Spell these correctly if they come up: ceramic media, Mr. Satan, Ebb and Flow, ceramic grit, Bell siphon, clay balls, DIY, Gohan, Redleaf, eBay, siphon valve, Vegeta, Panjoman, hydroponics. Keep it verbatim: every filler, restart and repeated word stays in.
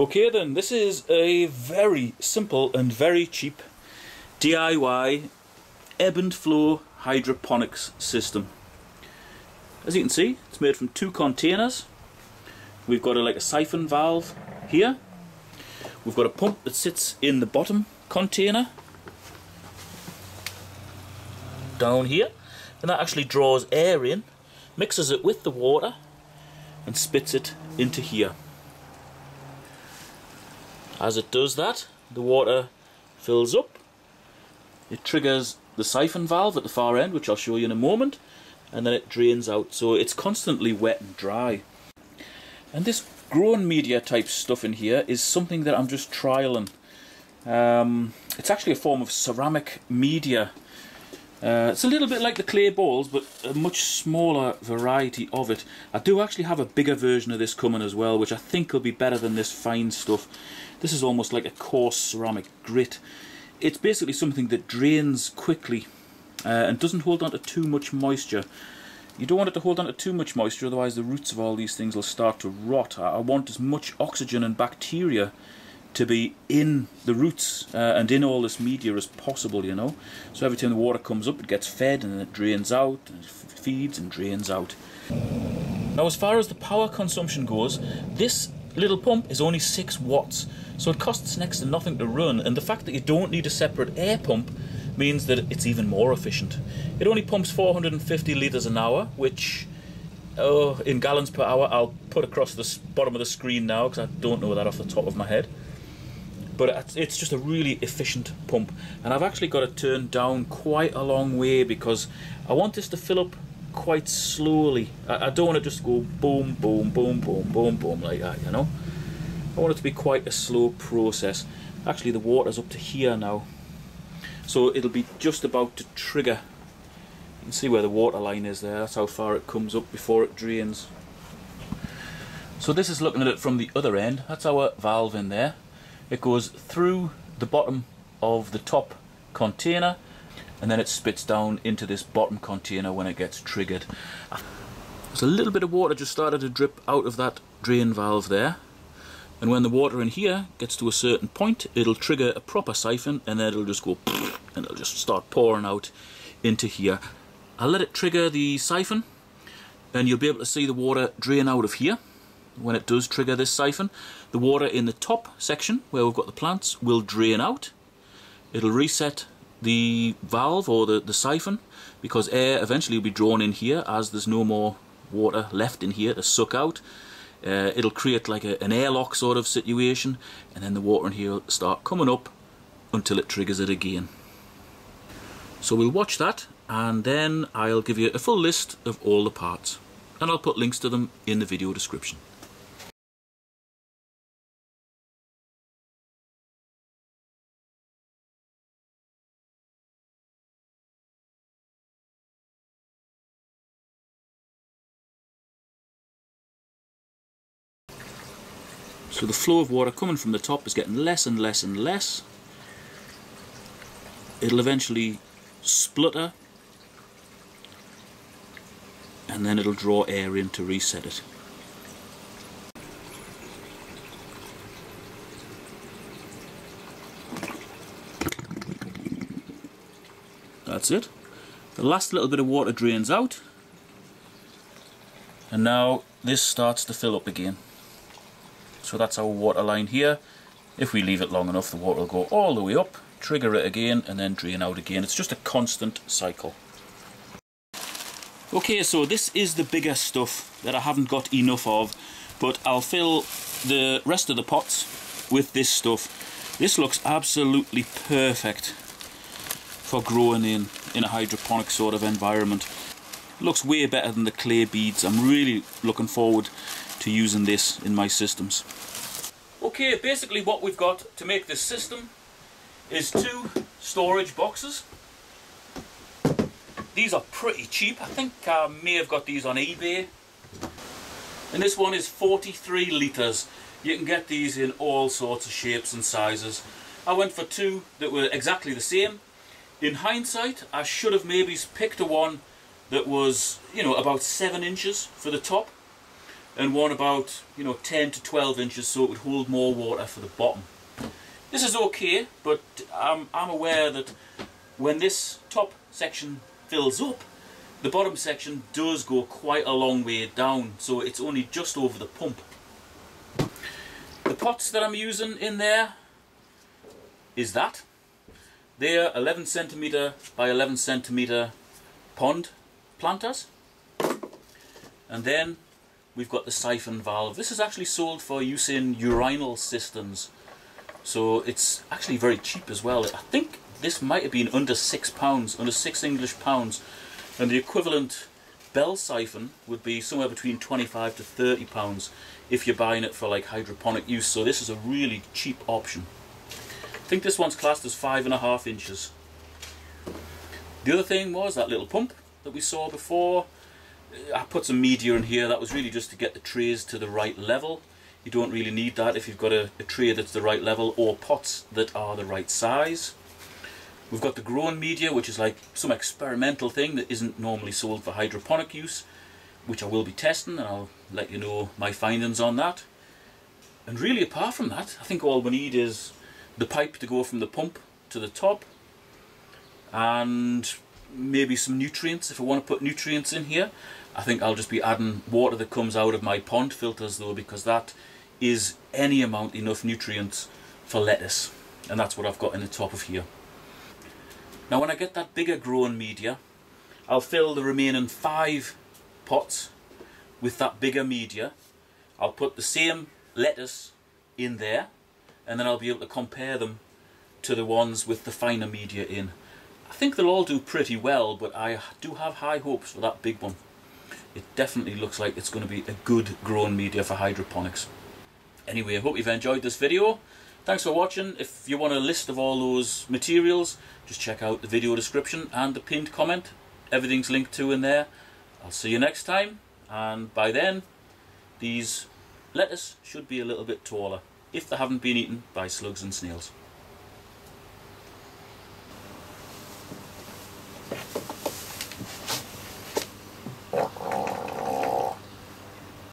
Okay then, this is a very simple and very cheap D I Y ebb and flow hydroponics system. As you can see, it's made from two containers. We've got a, like a siphon valve here. We've got a pump that sits in the bottom container down here, and that actually draws air in, mixes it with the water and spits it into here. As it does that, the water fills up, it triggers the siphon valve at the far end, which I'll show you in a moment, and then it drains out, so it's constantly wet and dry. And this grown media type stuff in here is something that I'm just trialing. Um, it's actually a form of ceramic media. Uh, it's a little bit like the clay balls, but a much smaller variety of it. I do actually have a bigger version of this coming as well, which I think will be better than this fine stuff. This is almost like a coarse ceramic grit. It's basically something that drains quickly uh, and doesn't hold on to too much moisture. You don't want it to hold on to too much moisture, otherwise the roots of all these things will start to rot. I want as much oxygen and bacteria to be in the roots uh, and in all this media as possible, you know. So every time the water comes up, it gets fed and then it drains out, and it feeds and drains out. Now, as far as the power consumption goes, this little pump is only six watts, so it costs next to nothing to run, and the fact that you don't need a separate air pump means that it's even more efficient. It only pumps four hundred fifty litres an hour, which oh, in gallons per hour I'll put across the bottom of the screen now because I don't know that off the top of my head. But it's just a really efficient pump, and I've actually got it turned down quite a long way because I want this to fill up quite slowly. I don't want it just to go boom, boom, boom, boom, boom, boom like that, you know. I want it to be quite a slow process. Actually, the water's up to here now, so it'll be just about to trigger. You can see where the water line is there. That's how far it comes up before it drains. So this is looking at it from the other end. That's our valve in there. It goes through the bottom of the top container and then it spits down into this bottom container when it gets triggered. So a little bit of water just started to drip out of that drain valve there, and when the water in here gets to a certain point, it'll trigger a proper siphon and then it'll just go and it'll just start pouring out into here. I'll let it trigger the siphon and you'll be able to see the water drain out of here. When it does trigger this siphon, the water in the top section where we've got the plants will drain out. It'll reset the valve or the, the siphon because air eventually will be drawn in here as there's no more water left in here to suck out. Uh, it'll create like a, an airlock sort of situation, and then the water in here will start coming up until it triggers it again. So we'll watch that and then I'll give you a full list of all the parts, and I'll put links to them in the video description. So the flow of water coming from the top is getting less and less and less. It'll eventually splutter and then it'll draw air in to reset it. That's it. The last little bit of water drains out and now this starts to fill up again. So that's our water line here. If we leave it long enough, the water will go all the way up, trigger it again, and then drain out again. It's just a constant cycle. Okay, so this is the bigger stuff that I haven't got enough of, but I'll fill the rest of the pots with this stuff. This looks absolutely perfect for growing in, in a hydroponic sort of environment. It looks way better than the clay beads. I'm really looking forward to using this in my systems. Okay, basically what we've got to make this system is two storage boxes. These are pretty cheap. I think I may have got these on eBay. And this one is forty-three litres. You can get these in all sorts of shapes and sizes. I went for two that were exactly the same. In hindsight, I should have maybe picked a one that was, you know, about seven inches for the top. and one about, you know, ten to twelve inches, so it would hold more water for the bottom. This is okay, but I'm, I'm aware that when this top section fills up, the bottom section does go quite a long way down, so it's only just over the pump. The pots that I'm using in there is that. They are eleven centimetre by eleven centimetre pond planters. And then we've got the siphon valve. This is actually sold for use in urinal systems, so it's actually very cheap as well. I think this might have been under six pounds, under six English pounds, and the equivalent Bell siphon would be somewhere between twenty-five to thirty pounds if you're buying it for like hydroponic use. So this is a really cheap option. I think this one's classed as five and a half inches. The other thing was that little pump that we saw before. I put some media in here. That was really just to get the trays to the right level. You don't really need that if you've got a, a tray that's the right level or pots that are the right size. We've got the grown media, which is like some experimental thing that isn't normally sold for hydroponic use, which I will be testing, and I'll let you know my findings on that. And really, apart from that, I think all we need is the pipe to go from the pump to the top, and maybe some nutrients. If I want to put nutrients in here, I think I'll just be adding water that comes out of my pond filters, though, because that is any amount enough nutrients for lettuce, and that's what I've got in the top of here. Now, when I get that bigger grown media, I'll fill the remaining five pots with that bigger media. I'll put the same lettuce in there, and then I'll be able to compare them to the ones with the finer media in. I think they'll all do pretty well, but I do have high hopes for that big one. It definitely looks like it's going to be a good grown media for hydroponics. Anyway, I hope you've enjoyed this video. Thanks for watching. If you want a list of all those materials, just check out the video description and the pinned comment. Everything's linked to in there. I'll see you next time, and by then these lettuce should be a little bit taller if they haven't been eaten by slugs and snails.